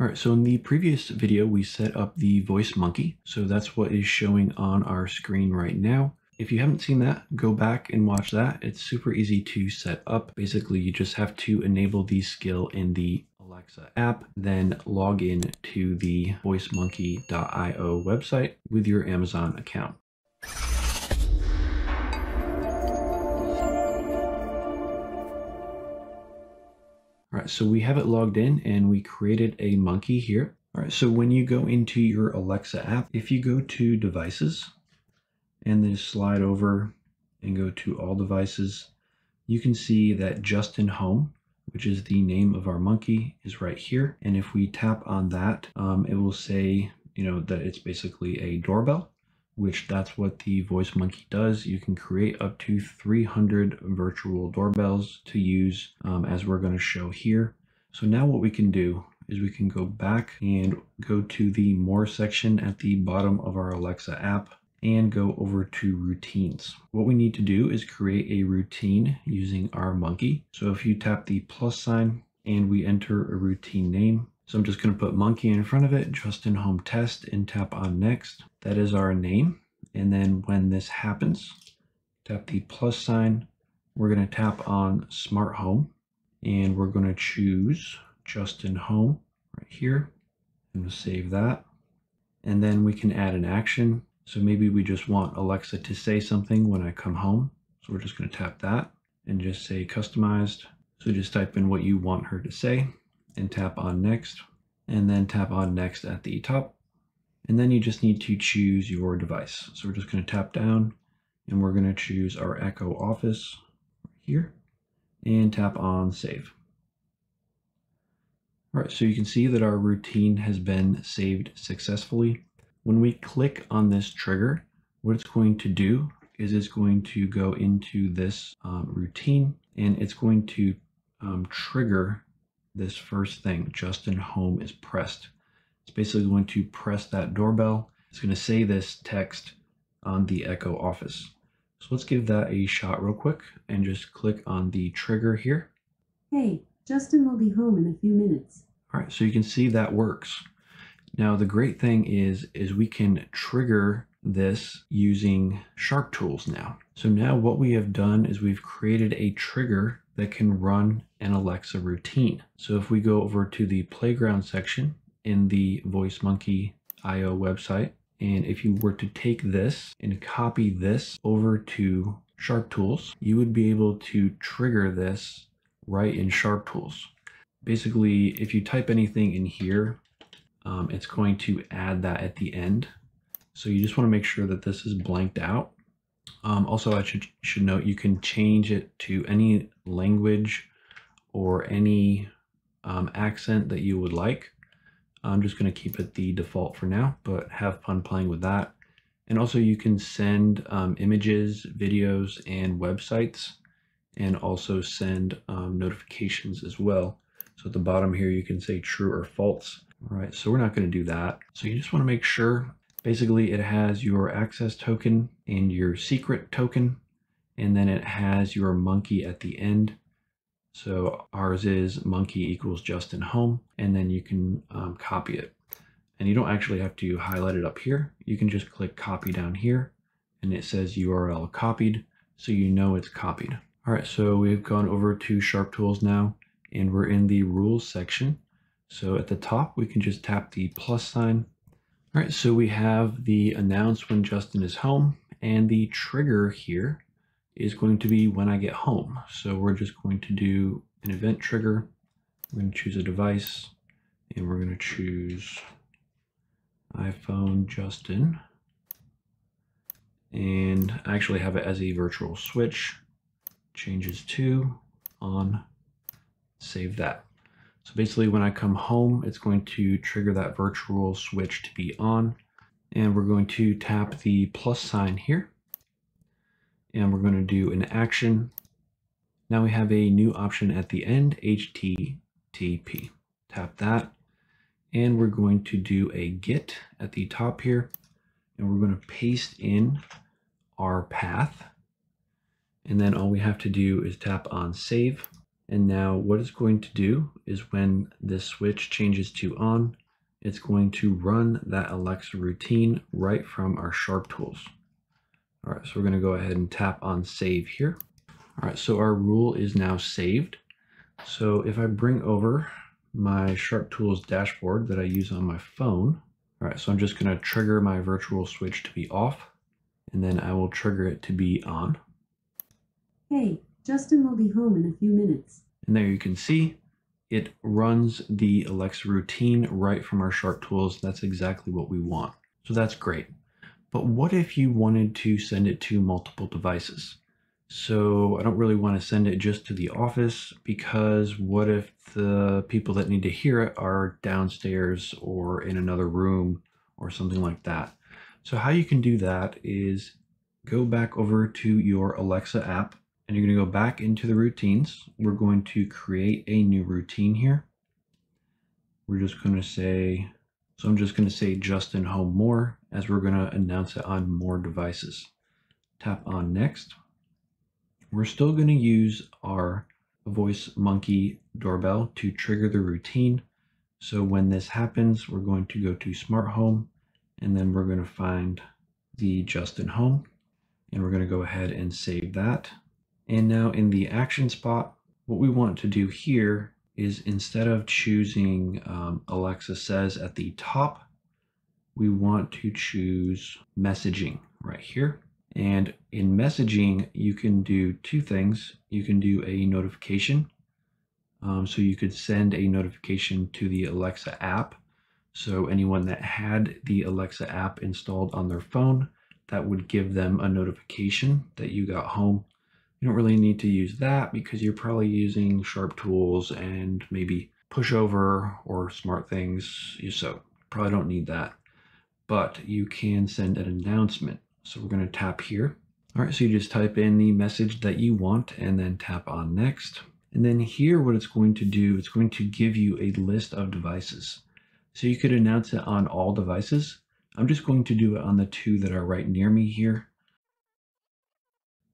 All right, so in the previous video, we set up the Voice Monkey. So that's what is showing on our screen right now. If you haven't seen that, go back and watch that. It's super easy to set up. Basically, you just have to enable the skill in the Alexa app, then log in to the voicemonkey.io website with your Amazon account. All right, so we have it logged in and we created a monkey here. All right, so when you go into your Alexa app, if you go to devices, and then slide over and go to all devices, you can see that Justin Home, which is the name of our monkey, is right here. And if we tap on that, it will say, you know, that it's basically a doorbell, which that's what the Voice Monkey does. You can create up to 300 virtual doorbells to use as we're going to show here. So now what we can do is we can go back and go to the More section at the bottom of our Alexa app and go over to routines. What we need to do is create a routine using our monkey. So if you tap the plus sign and we enter a routine name, so I'm just gonna put monkey in front of it, Justin Home Test, and tap on next. That is our name. And then when this happens, tap the plus sign. We're gonna tap on Smart Home and we're gonna choose Justin Home right here. I'm gonna save that. And then we can add an action. So maybe we just want Alexa to say something when I come home. So we're just going to tap that and just say customized. So just type in what you want her to say and tap on next, and then tap on next at the top. And then you just need to choose your device. So we're just going to tap down and we're going to choose our Echo Office here and tap on save. All right, so you can see that our routine has been saved successfully. When we click on this trigger, what it's going to do is it's going to go into this routine and it's going to trigger this first thing, Justin Home is pressed. It's basically going to press that doorbell. It's going to say this text on the Echo Office. So let's give that a shot real quick and just click on the trigger here. Hey, Justin will be home in a few minutes. All right, so you can see that works. Now, the great thing is we can trigger this using Sharp Tools now. So now what we have done is we've created a trigger that can run an Alexa routine. So if we go over to the playground section in the voicemonkey.io website, and if you were to take this and copy this over to Sharp Tools, you would be able to trigger this right in Sharp Tools. Basically, if you type anything in here, it's going to add that at the end. So you just want to make sure that this is blanked out. Also, I should note you can change it to any language or any accent that you would like. I'm just going to keep it the default for now, but have fun playing with that. And also you can send images, videos, and websites, and also send notifications as well. So at the bottom here, you can say true or false. All right, so we're not going to do that. So you just want to make sure, basically it has your access token and your secret token, and then it has your monkey at the end. So ours is monkey equals Justin Home, and then you can copy it. And you don't actually have to highlight it up here. You can just click copy down here and it says URL copied. So you know it's copied. All right, so we've gone over to Sharp Tools now and we're in the rules section. So at the top, we can just tap the plus sign. All right, so we have the announce when Justin is home, and the trigger here is going to be when I get home. So we're just going to do an event trigger. We're going to choose a device and we're going to choose iPhone Justin. And I actually have it as a virtual switch, changes to on, save that. So basically when I come home, it's going to trigger that virtual switch to be on, and we're going to tap the plus sign here and we're going to do an action. Now we have a new option at the end, HTTP. Tap that and we're going to do a GET at the top here, and we're going to paste in our path, and then all we have to do is tap on save. And now what it's going to do is when this switch changes to on, it's going to run that Alexa routine right from our Sharp Tools. All right, so we're gonna go ahead and tap on save here. All right, so our rule is now saved. So if I bring over my Sharp Tools dashboard that I use on my phone, all right, so I'm just gonna trigger my virtual switch to be off, and then I will trigger it to be on. Hey, Justin will be home in a few minutes. And there you can see, it runs the Alexa routine right from our Sharp Tools. That's exactly what we want. So that's great. But what if you wanted to send it to multiple devices? So I don't really want to send it just to the office, because what if the people that need to hear it are downstairs or in another room or something like that? So how you can do that is go back over to your Alexa app, and you're going to go back into the routines. We're going to create a new routine here. We're just going to say, so I'm just going to say Justin home more, as we're going to announce it on more devices. Tap on next. We're still going to use our Voice Monkey doorbell to trigger the routine. So when this happens, we're going to go to Smart Home, and then we're going to find the Justin home, and we're going to go ahead and save that. And now in the action spot, what we want to do here is, instead of choosing Alexa says at the top, we want to choose messaging right here. And in messaging, you can do two things. You can do a notification. So you could send a notification to the Alexa app. So anyone that had the Alexa app installed on their phone, that would give them a notification that you got home. You don't really need to use that because you're probably using Sharp Tools and maybe Pushover or SmartThings, so probably don't need that. But you can send an announcement. So we're going to tap here. All right, so you just type in the message that you want and then tap on next. And then here, what it's going to do, it's going to give you a list of devices. So you could announce it on all devices. I'm just going to do it on the two that are right near me here.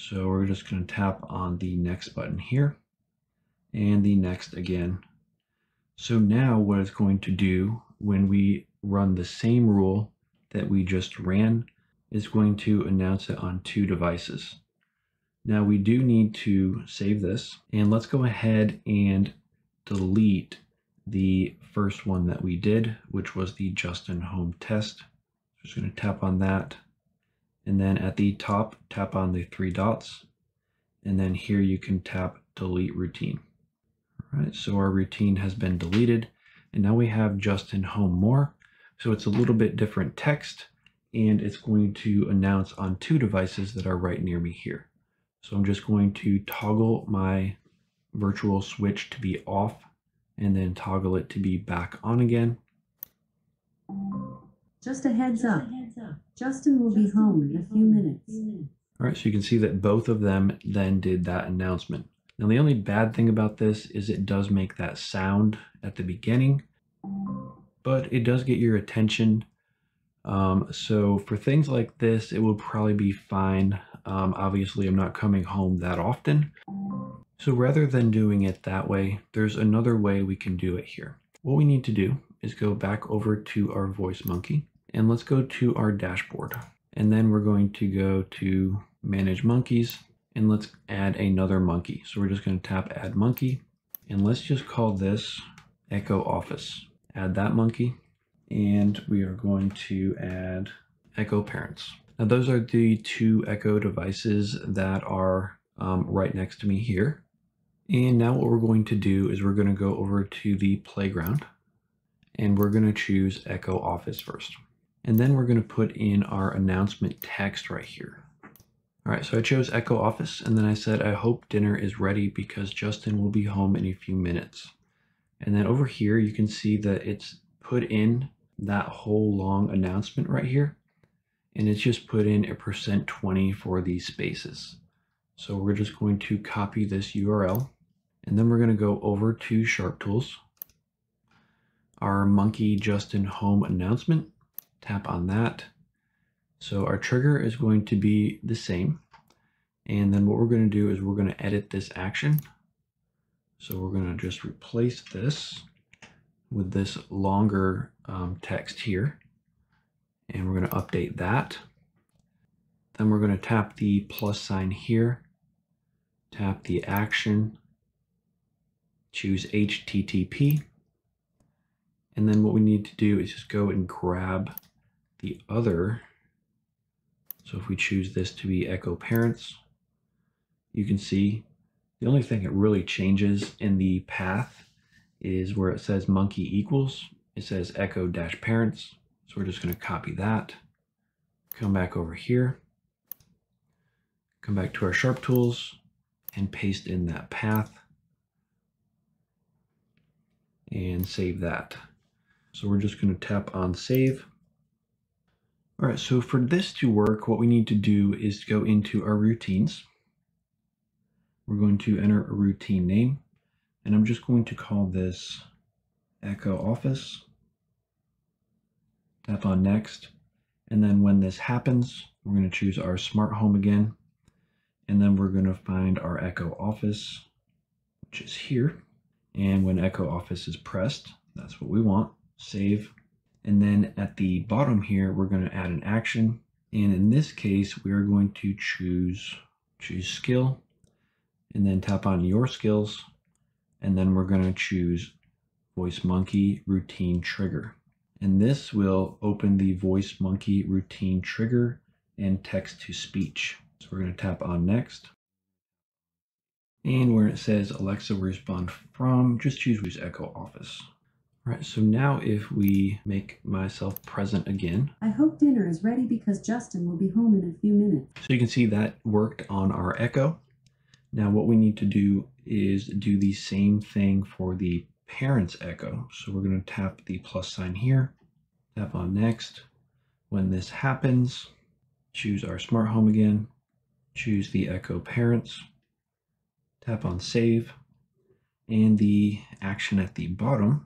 So we're just going to tap on the next button here and the next again. So now what it's going to do when we run the same rule that we just ran is going to announce it on two devices. Now we do need to save this, and let's go ahead and delete the first one that we did, which was the Justin home test. Just going to tap on that. And then at the top, tap on the three dots. And then here you can tap delete routine. All right, so our routine has been deleted. And now we have Justin home more. So it's a little bit different text, and it's going to announce on two devices that are right near me here. So I'm just going to toggle my virtual switch to be off and then toggle it to be back on again. Just a heads up, Justin will be home in a few minutes. All right, so you can see that both of them then did that announcement. Now, the only bad thing about this is it does make that sound at the beginning, but it does get your attention. So for things like this, it will probably be fine. Obviously, I'm not coming home that often. So rather than doing it that way, there's another way we can do it here. What we need to do is go back over to our Voice Monkey, and let's go to our dashboard. And then we're going to go to Manage Monkeys, and let's add another monkey. So we're just going to tap Add Monkey, and let's just call this Echo Office. Add that monkey, and we are going to add Echo Parents. Now those are the two Echo devices that are right next to me here. And now what we're going to do is we're going to go over to the playground, and we're going to choose Echo Office first. And then we're going to put in our announcement text right here. All right, so I chose Echo Office, and then I said, I hope dinner is ready because Justin will be home in a few minutes. And then over here, you can see that it's put in that whole long announcement right here. And it's just put in a %20 for these spaces. So we're just going to copy this URL. And then we're going to go over to Sharp Tools, our monkey Justin home announcement, tap on that. So our trigger is going to be the same. And then what we're going to do is we're going to edit this action. So we're going to just replace this with this longer text here. And we're going to update that. Then we're going to tap the plus sign here, tap the action, choose HTTP. And then what we need to do is just go and grab the other. So if we choose this to be Echo Parents, you can see the only thing that really changes in the path is where it says monkey equals, it says echo dash parents. So we're just going to copy that, come back over here, come back to our Sharp Tools and paste in that path and save that. So we're just going to tap on save. All right, so for this to work, what we need to do is go into our routines. We're going to enter a routine name, and I'm just going to call this Echo Office. Tap on next, and then when this happens, we're going to choose our smart home again, and then we're going to find our Echo Office, which is here. And when Echo Office is pressed, that's what we want, save. And then at the bottom here, we're going to add an action. And in this case, we are going to choose skill, and then tap on your skills. And then we're going to choose Voice Monkey routine trigger. And this will open the Voice Monkey routine trigger and text to speech. So we're going to tap on next. And where it says Alexa will respond from, just choose Echo Office. All right, so now if we make myself present again. I hope dinner is ready because Justin will be home in a few minutes. So you can see that worked on our Echo. Now what we need to do is do the same thing for the parents Echo. So we're going to tap the plus sign here, tap on next. When this happens, choose our smart home again, choose the Echo Parents, tap on save. And the action at the bottom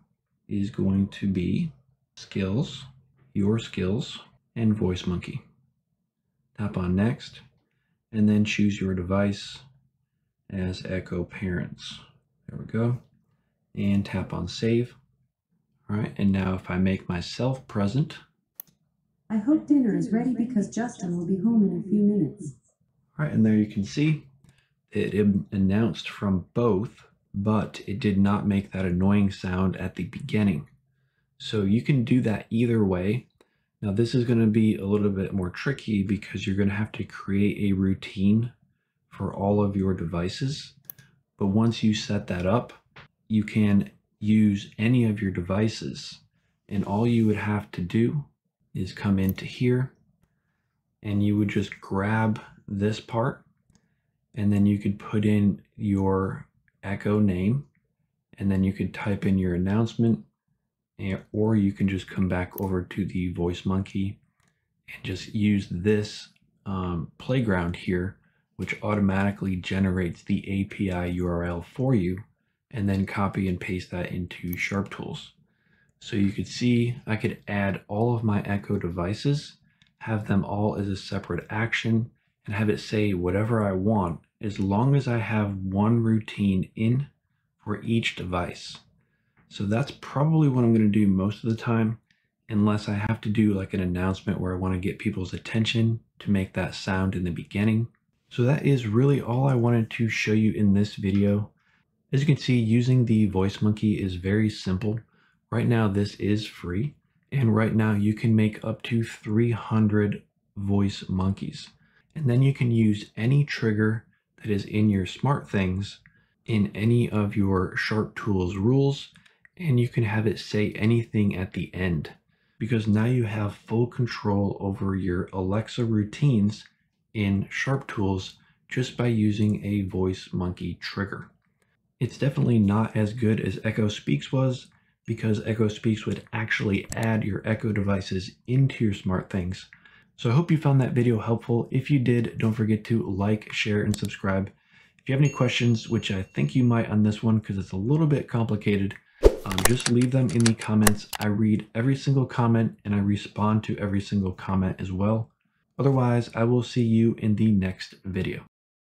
is going to be skills, your skills, and Voice Monkey. Tap on next, and then choose your device as Echo Parents. There we go. And tap on save. All right, and now if I make myself present. I hope dinner is ready because Justin will be home in a few minutes. All right, and there you can see it announced from both, but it did not make that annoying sound at the beginning. So you can do that either way. Now this is going to be a little bit more tricky because you're going to have to create a routine for all of your devices. But once you set that up, you can use any of your devices. And all you would have to do is come into here and you would just grab this part, and then you could put in your Echo name, and then you could type in your announcement, or you can just come back over to the Voice Monkey and just use this playground here, which automatically generates the API URL for you, and then copy and paste that into Sharp Tools. So you could see I could add all of my Echo devices, have them all as a separate action, and have it say whatever I want, as long as I have one routine in for each device. So that's probably what I'm going to do most of the time, unless I have to do like an announcement where I want to get people's attention to make that sound in the beginning. So that is really all I wanted to show you in this video. As you can see, using the Voice Monkey is very simple. Right now, this is free. And right now you can make up to 300 Voice Monkeys. And then you can use any trigger that is in your SmartThings in any of your Sharp Tools rules. And you can have it say anything at the end, because now you have full control over your Alexa routines in Sharp Tools just by using a Voice Monkey trigger. It's definitely not as good as Echo Speaks was, because Echo Speaks would actually add your Echo devices into your SmartThings. So I hope you found that video helpful. If you did, don't forget to like, share, and subscribe. If you have any questions, which I think you might on this one because it's a little bit complicated, just leave them in the comments. I read every single comment and I respond to every single comment as well. Otherwise, I will see you in the next video.